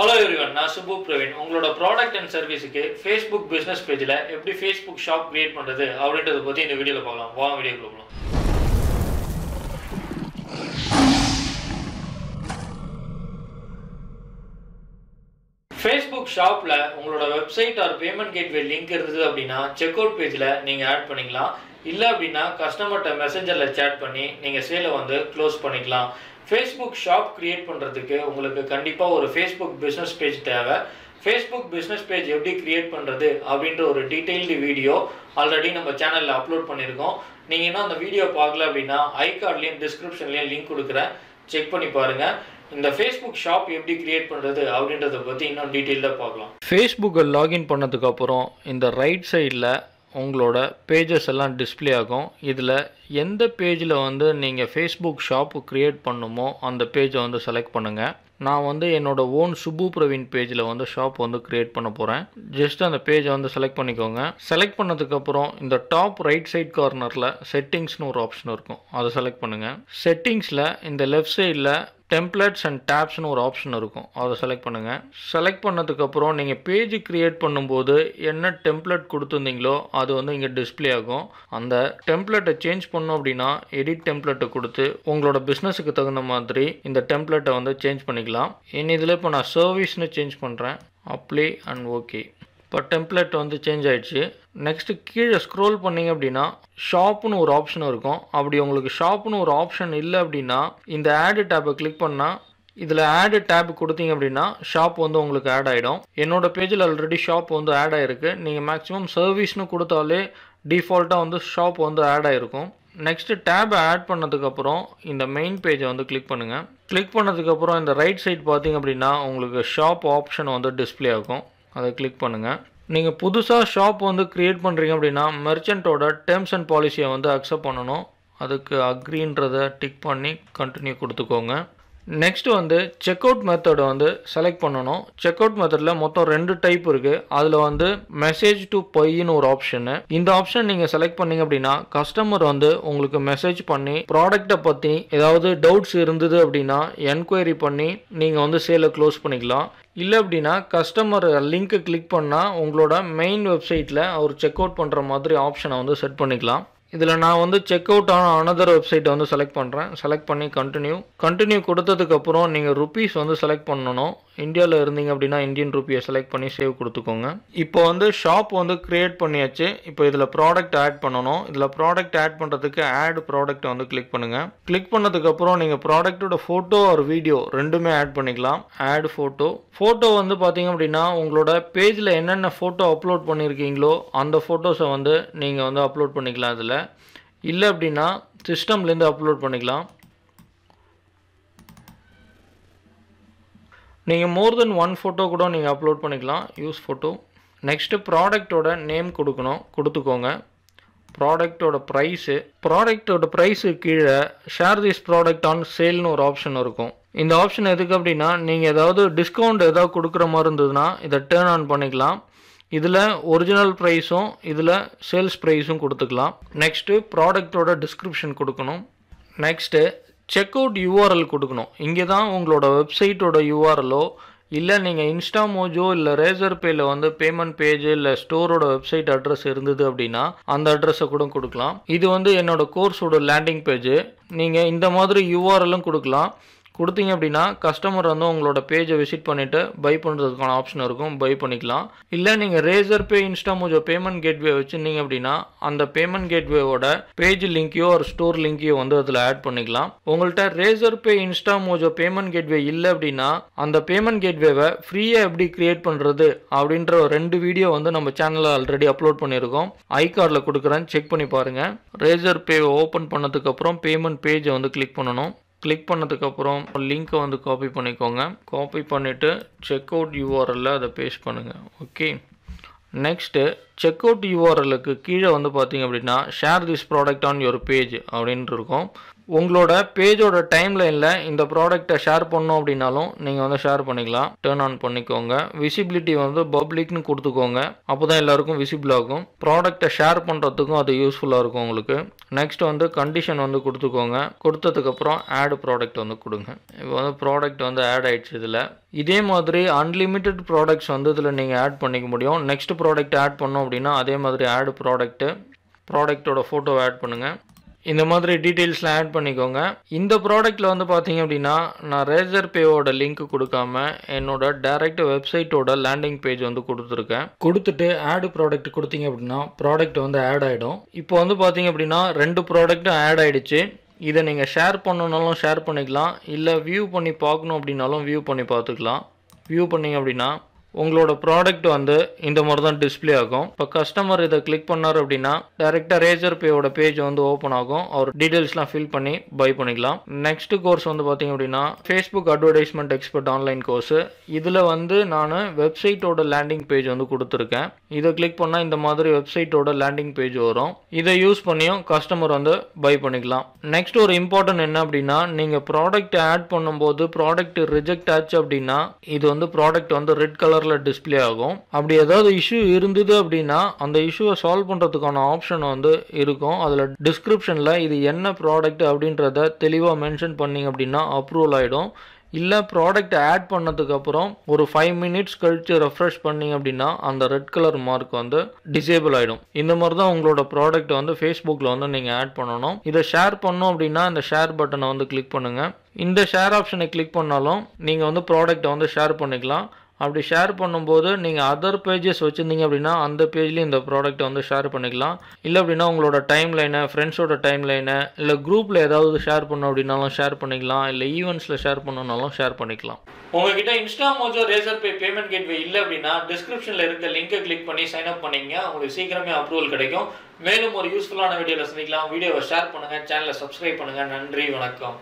Hello everyone, Naasubu Praveen. Your product and service Facebook business page la eppadi Facebook shop create pandrathu avrindathu pathi indha video la paakalam. Vaanga video ku polam. Facebook shop la ungala website or payment gateway link irudhu appadina checkout page la neenga add pannikalam illa appadina customer ta messenger la chat panni neenga sale vandu close pannikalam Facebook shop create pandradhukku ungalku kandipa oru Facebook business page theva Facebook business page eppadi create pandrathu abindra oru detailed video already nama channel la upload pannirukom neenga inna andha video paakala appadina icard la description la link kudukuren check panni paarenga. In the Facebook shop, you can create the detail. Facebook login pannadukaprom in the right side la ungaloda pages alla display agum. Idla endha page la vandu neenga Facebook shop create pannumo and the page vandu select pannunga. நான் வந்து என்னோட own Subu Praveen பேஜ்ல வந்து shop வந்து create பண்ண போறேன். Just அந்த page வந்து செலக்ட் பண்ணிக்கோங்க. செலக்ட் பண்ணதுக்கு அப்புறம் இந்த டாப் ரைட் சைடு கார்னர்ல செட்டிங்ஸ்னு ஒரு ஆப்ஷன் இருக்கும். அதை செலக்ட் பண்ணுங்க. செட்டிங்ஸ்ல இந்த லெஃப்ட் சைடுல டெம்ப்ளேட்ஸ் அண்ட் டாப்ஸ்னு ஒரு ஆப்ஷன் இருக்கும். அதை செலக்ட் பண்ணுங்க. செலக்ட் பண்ணதுக்கு அப்புறம் நீங்க பேஜ் கிரியேட் பண்ணும்போது என்ன டெம்ப்ளேட் கொடுத்துந்தீங்களோ அது வந்து இங்க டிஸ்ப்ளே ஆகும். அந்த டெம்ப்ளேட்டை சேஞ்ச் பண்ணனும் அப்படினா எடிட் டெம்ப்ளேட்டை கொடுத்து உங்களோட பிசினஸ்க்கு தகுந்த மாதிரி இந்த டெம்ப்ளேட்டை வந்து சேஞ்ச் பண்ணி इन इधले पना सर्विस ने चेंज पन रहा है अप्ले एंड ओके पर टेम्पलेट वंदे चेंज आये ची नेक्स्ट कीज़ स्क्रॉल पन्निंग अपडीना शॉप नो एक ऑप्शन रखो अपडी उंगलोग शॉप नो एक ऑप्शन इल्ला अपडीना इन द ऐड टैब क्लिक पन्ना इधले ऐड टैब कोडतिंग अपडीना शॉप वंदे उंगलोग ऐड आये डॉ इनोडा पेज ल ऑलरेडी शॉप वंदे ऐड आये रखे निगे मैक्सिमम सर्विस नो कोडताले डिफ़ॉल्ट वंदे शॉप वंदे ऐड आये रखो next tab add பண்ணதுக்கு அப்புறம் இந்த main page வந்து click பண்ணுங்க. click பண்ணதுக்கு அப்புறம் இந்த right side பாத்தீங்க அப்படினா உங்களுக்கு shop option வந்து display ஆகும். அதை click பண்ணுங்க. நீங்க புதுசா shop வந்து create பண்றீங்க அப்படினா merchant ஓட terms and policy வந்து accept பண்ணனும். அதுக்கு agreeன்றதை tick பண்ணி continue கொடுத்துக்கோங்க. Next வந்து checkout method வந்து select பண்ணனும். checkout methodல மொத்தம் ரெண்டு டைப் இருக்கு. அதுல வந்து message to pay னு ஒரு ஆப்ஷன். இந்த ஆப்ஷன் நீங்க select பண்ணீங்க அப்படினா கஸ்டமர் வந்து உங்களுக்கு மெசேஜ் பண்ணி ப்ராடக்ட்ட பத்தி ஏதாவது டவுட்ஸ் இருந்தது அப்படினா என்குயரி பண்ணி நீங்க வந்து சேல க்ளோஸ் பண்ணிக்கலாம். இல்ல அப்படினா கஸ்டமர் லிங்க் கிளிக் பண்ணா உங்களோட மெயின் வெப்சைட்ல ஒரு செக்அவுட் பண்ற மாதிரி ஆப்ஷனை வந்து செட் பண்ணிக்கலாம். इधर ना वंदे चेकआउट आना अनदर वेबसाइट वंदे सेलेक्ट पन रहा है सेलेक्ट पनी कंटिन्यू कोड़ता तक अपरों निगे रुपीस वंदे सेलेक्ट पन्नो नो इंडिया ले रनिंग अपड़ी ना इंडियन रुपीस सेलेक्ट पनी सेव करते कोंगा इप्पो वंदे शॉप वंदे क्रिएट पनी अच्छे इप्पो इधर प्रोडक्ट ऐड पन्नो नो इधर प्रोडक्ट ऐड पन तक ऐड प्रोडक्ट वंदे क्लिक पन्ना क्लिक पन्ना तक अपरों निगे प्रोडक्ट उड़ा फोटो और वीडियो रेंडु में ऐड पन्निकला ऐड फोटो फोटो वंदे पातिंग अपड़ी ना उंगलोड़ा पेज ले एन्ना फोटो अपलोड पन्निरकींगलो अंदर फोटोस वंदे निगे वंदे अपलोड पन्निकला इधर இல்ல அப்படினா சிஸ்டம்ல இருந்து அப்லோட் பண்ணிக்கலாம். நீங்க more than one photo கூட நீங்க அப்லோட் பண்ணிக்கலாம். Use photo. next product ஓட நேம் கொடுக்கணும். கொடுத்துக்கோங்க. product ஓட price. product ஓட price கீழ share this product on sale னு ஒரு ஆப்ஷன் இருக்கும். இந்த ஆப்ஷன் எதுக்கு அப்படினா நீங்க ஏதாவது டிஸ்கவுண்ட் ஏதாவது கொடுக்கிற மாதிரி இருந்ததுனா இத டர்ன் ஆன் பண்ணிக்கலாம். இதில் ஒரிஜினல் ப்ரைஸும் இதில் சேல்ஸ் ப்ரைஸும் கொடுத்துக்கலாம். நெக்ஸ்ட்டு ப்ராடக்டோட டிஸ்கிரிப்ஷன் கொடுக்கணும். நெக்ஸ்ட்டு செக்அவுட் யூஆர்எல் கொடுக்கணும். இங்கே தான் உங்களோட வெப்சைட்டோட யூஆர்எலோ இல்லை நீங்கள் இன்ஸ்டாமோஜோ இல்லை ரேசர்பேயில் வந்து பேமெண்ட் பேஜ் இல்லை ஸ்டோரோட வெப்சைட் அட்ரஸ் இருந்தது அப்படின்னா அந்த அட்ரஸை கூட கொடுக்கலாம். இது வந்து என்னோட கோர்ஸோட லேண்டிங் பேஜ். நீங்கள் இந்த மாதிரி யூஆர்எலும் கொடுக்கலாம். கொடுத்தீங்க அப்படினா கஸ்டமர் வந்து உங்களோட பேஜை விசிட் பண்ணிட்டு பை பண்றதுக்கான ஆப்ஷன் இருக்கும். பை பண்ணிக்கலாம். இல்ல நீங்க Razorpay Instamojo பேமெண்ட் கேட்வே வச்சிருந்தீங்க அப்படினா அந்த பேமெண்ட் கேட்வேவோட பேஜ் லிங்கையோ ஒரு ஸ்டோர் லிங்கையோ வந்து அதுல ஆட் பண்ணிக்கலாம். உங்கள்ட்ட Razorpay Instamojo பேமெண்ட் கேட்வே இல்ல அப்படினா அந்த பேமெண்ட் கேட்வேவை ஃப்ரீயா எப்படி கிரியேட் பண்றது அப்படின்ற ரெண்டு வீடியோ வந்து நம்ம சேனல்ல ஆல்ரெடி அப்லோட் பண்ணிருக்கோம். ஐ கார்ட்ல கொடுக்கறேன், செக் பண்ணி பாருங்க. Razorpay ஓபன் பண்ணதுக்கு அப்புறம் பேமெண்ட் பேஜை வந்து கிளிக் பண்ணனும். கிளிக் பண்ணதுக்கு அப்புறம் லிங்க் வந்து காப்பி பண்ணிக்கோங்க. காப்பி பண்ணிட்டு செக் அவுட் யூஆர்எல்ல அதை பேஸ்ட் பண்ணுங்க. ஓகே. நெக்ஸ்ட் செக் அவுட் யூஆர்எல்லுக்கு கீழே வந்து பாத்தீங்க அப்படினா share this product on your page அப்படினு இருக்கும். உங்களோட பேஜோட டைம்லைனில் இந்த ப்ராடக்ட்டை ஷேர் பண்ணோம் அப்படின்னாலும் நீங்கள் வந்து ஷேர் பண்ணிக்கலாம். டர்ன் ஆன் பண்ணிக்கோங்க. விசிபிலிட்டி வந்து பப்ளிக்னு கொடுத்துக்கோங்க. அப்போ தான் எல்லாருக்கும் விசிபிள் ஆகும். ப்ராடக்ட்டை ஷேர் பண்ணுறதுக்கும் அது யூஸ்ஃபுல்லாக இருக்கும் உங்களுக்கு. நெக்ஸ்ட் வந்து கண்டிஷன் வந்து கொடுத்துக்கோங்க. கொடுத்ததுக்கப்புறம் ஆடு ப்ராடக்ட் வந்து கொடுங்க. இப்போ வந்து ப்ராடக்ட் வந்து ஆட் ஆகிடுச்சு. இதில் இதே மாதிரி அன்லிமிட்டெட் ப்ராடக்ட்ஸ் வந்து இதில் நீங்கள் ஆட் பண்ணிக்க முடியும். நெக்ஸ்ட் ப்ராடக்ட் ஆட் பண்ணோம் அப்படின்னா அதே மாதிரி ஆடு ப்ராடக்ட்டோட ஃபோட்டோவை ஆட் பண்ணுங்கள். இந்த மாதிரி டீட்டெயில்ஸ்லாம் ஆட் பண்ணிக்கோங்க. இந்த ப்ராடக்ட்டில் வந்து பார்த்தீங்க அப்படின்னா நான் Razorpayவோட லிங்க் கொடுக்காம என்னோட டைரக்ட் வெப்சைட்டோட லேண்டிங் பேஜ் வந்து கொடுத்துருக்கேன். கொடுத்துட்டு ஆடு ப்ராடக்ட் கொடுத்தீங்க அப்படின்னா ப்ராடக்ட் வந்து ஆட் ஆகிடும். இப்போ வந்து பார்த்தீங்க அப்படின்னா 2 ப்ராடக்ட்டும் ஆட் ஆகிடுச்சு. இதை நீங்கள் ஷேர் பண்ணணுன்னாலும் ஷேர் பண்ணிக்கலாம். இல்லை வியூ பண்ணி பார்க்கணும் அப்படின்னாலும் வியூ பண்ணி பார்த்துக்கலாம். வியூ பண்ணிங்க அப்படின்னா உங்களோட ப்ராடக்ட் வந்து இந்த மாதிரி தான் டிஸ்பிளே ஆகும். இப்போ கஸ்டமர் இதை கிளிக் பண்ணார் அப்படின்னா டைரெக்டாக Razorpayவோட பேஜ் வந்து ஓப்பன் ஆகும். அவர் டீட்டெயில்ஸ்லாம் ஃபில் பண்ணி பை பண்ணிக்கலாம். நெக்ஸ்ட் கோர்ஸ் வந்து பார்த்தீங்க அப்படின்னா Facebook advertisement expert online course. இதில் வந்து நான் வெப்சைட்டோட லேண்டிங் பேஜ் வந்து கொடுத்துருக்கேன். இதை கிளிக் பண்ணால் இந்த மாதிரி வெப்சைட்டோட லேண்டிங் பேஜ் வரும். இதை யூஸ் பண்ணியும் கஸ்டமர் வந்து பை பண்ணிக்கலாம். நெக்ஸ்ட் ஒரு இம்பார்ட்டன்ட் என்ன அப்படின்னா நீங்கள் ப்ராடக்ட் ஆட் பண்ணும்போது ப்ராடக்ட் ரிஜெக்ட் ஆச்சு அப்படின்னா இது வந்து ப்ராடக்ட் வந்து ரெட் கலர் டிஸ்பிளே ஆகும். அப்படி ஏதாவது இஷ்யூ இருந்தது அப்படின்னா அந்த இஷ்யூவை சால்வ் பண்றதுக்கான ஆப்ஷன் வந்து இருக்கும். அதுல டிஸ்கிரிப்ஷன்ல இது என்ன ப்ராடக்ட் அப்படின்றத தெளிவா மென்ஷன் பண்ணீங்க அப்படின்னா அப்ரூவல் ஆயிடும். இல்லை ப்ராடக்ட் ஆட் பண்ணதுக்கு அப்புறம் ஒரு 5 மினிட்ஸ் கழிச்சு ரெஃப்ரெஷ் பண்ணிங்க அப்படின்னா அந்த ரெட் கலர் மார்க் வந்து டிசேபிள் ஆகிடும். இந்த மாதிரி தான் உங்களோட ப்ராடக்ட் வந்து ஃபேஸ்புக்கில் வந்து நீங்கள் ஆட் பண்ணணும். இதை ஷேர் பண்ணோம் அப்படின்னா இந்த ஷேர் பட்டனை வந்து கிளிக் பண்ணுங்கள். இந்த ஷேர் ஆப்ஷனை கிளிக் பண்ணாலும் நீங்கள் வந்து ப்ராடக்டை வந்து ஷேர் பண்ணிக்கலாம். அப்படி ஷேர் பண்ணும்போது நீங்கள் அதர் பேஜஸ் வச்சுருந்தீங்க அப்படின்னா அந்த பேஜ்லேயும் இந்த ப்ராடக்ட்டை வந்து ஷேர் பண்ணிக்கலாம். இல்லை அப்படின்னா உங்களோட டைம்லைனை, ஃப்ரெண்ட்ஸோட டைம்லைனை, இல்லை குரூப்பில் ஏதாவது ஷேர் பண்ணோம் அப்படின்னாலும் ஷேர் பண்ணிக்கலாம். இல்லை ஈவெண்ட்ஸில் ஷேர் பண்ணணுன்னாலும் ஷேர் பண்ணிக்கலாம். உங்ககிட்ட இன்ஸ்டாமோஜோ Razorpay பேமெண்ட் கேட்வே இல்லை அப்படின்னா டிஸ்கிரிப்ஷனில் இருக்க லிங்கை கிளிக் பண்ணி சைன் அப் பண்ணிங்க. உங்களுக்கு சீக்கிரமே அப்ரூவல் கிடைக்கும். மேலும் ஒரு யூஸ்ஃபுல்லான வீடியோவில் சந்திக்கலாம். வீடியோவை ஷேர் பண்ணுங்கள். சேனலை சப்ஸ்கிரைப் பண்ணுங்கள். நன்றி, வணக்கம்.